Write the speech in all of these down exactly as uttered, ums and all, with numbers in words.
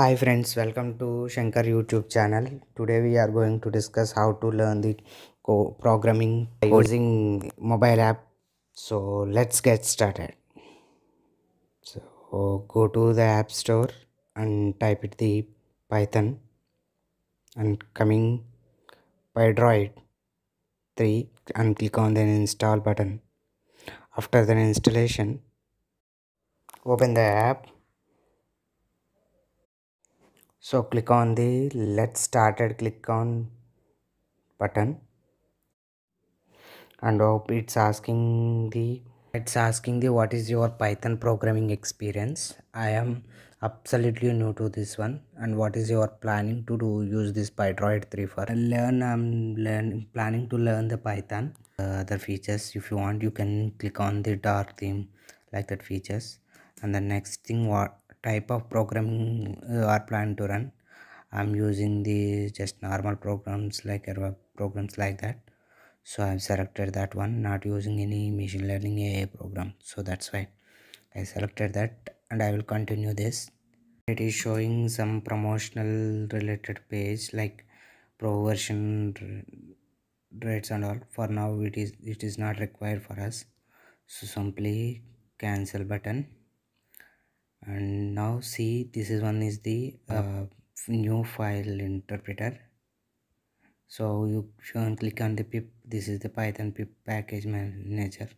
Hi friends, welcome to Shankar YouTube channel. Today we are going to discuss how to learn the co programming using mobile app. So let's get started. So go to the app store and type it the Python and coming Pydroid three and click on the install button. After the installation, open the app. So click on the let's started click on button and hope it's asking the it's asking the what is your Python programming experience. I am absolutely new to this one, and what is your planning to do use this Pydroid three for learn. I'm learn planning to learn the Python uh, other features. If you want, you can click on the dark theme like that features, and the next thing what type of programming uh, are planned to run. I'm using the just normal programs like web programs like that, so I've selected that one, not using any machine learning A I program, so that's why I selected that, and I will continue this. It is showing some promotional related page like pro version rates and all. For now it is it is not required for us, so simply cancel button. And now see, this is one is the uh, new file interpreter, so you can click on the pip. This is the Python pip package manager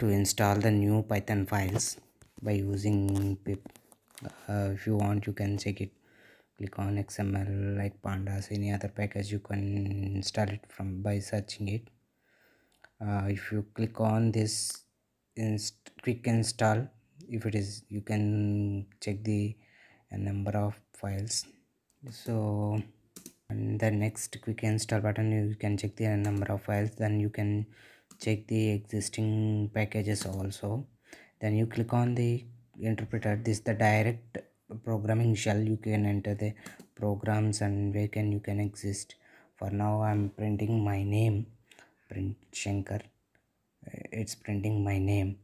to install the new Python files by using pip. Uh, if you want, you can check it, click on X M L like pandas, any other package you can install it from by searching it. Uh, if you click on this inst quick install, if it is, you can check the uh, number of files. So and the next quick install button, you can check the number of files, then you can check the existing packages also. Then you click on the interpreter. This is the direct programming shell. You can enter the programs and where can you can exist. For now I'm printing my name, print Shankar, it's printing my name.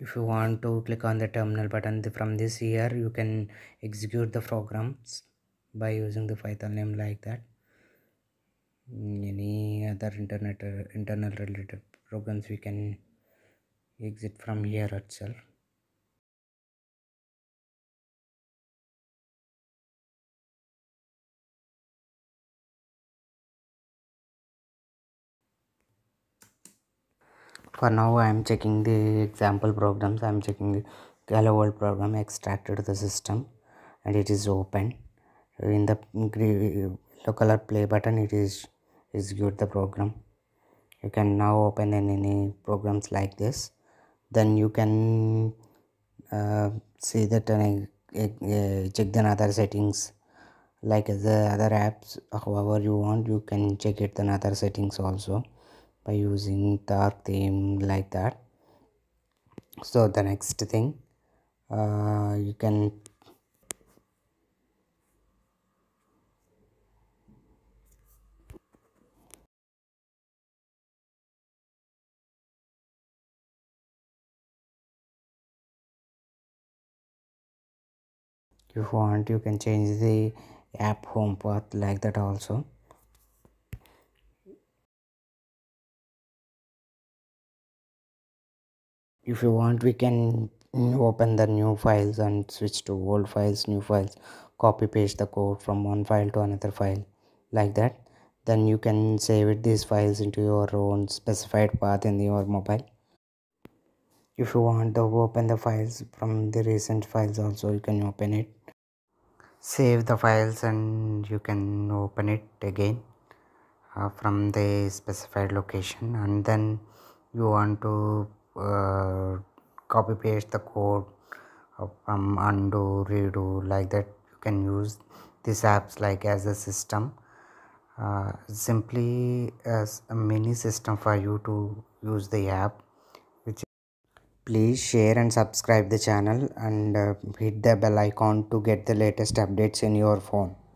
If you want to click on the terminal button, the, from this here you can execute the programs by using the Python name like that. Any other internet uh, internal related programs we can exit from here itself. For now I am checking the example programs. I am checking the hello world program extracted to the system, and it is open. In the yellow color play button, it is execute the program. You can now open any programs like this. Then you can uh, see that and uh, uh, check the other settings like the other apps. However you want, you can check it the other settings also by using dark theme like that. So the next thing, uh, you can if you want, you can change the app home path like that also. If you want, we can open the new files and switch to old files, new files, copy paste the code from one file to another file like that. Then you can save it these files into your own specified path in your mobile. If you want to open the files from the recent files also, you can open it, save the files, and you can open it again uh, from the specified location. And then you want to Uh, copy paste the code from undo, redo like that. You can use these apps like as a system, uh, simply as a mini system for you to use the app. Which please share and subscribe the channel, and uh, hit the bell icon to get the latest updates in your phone.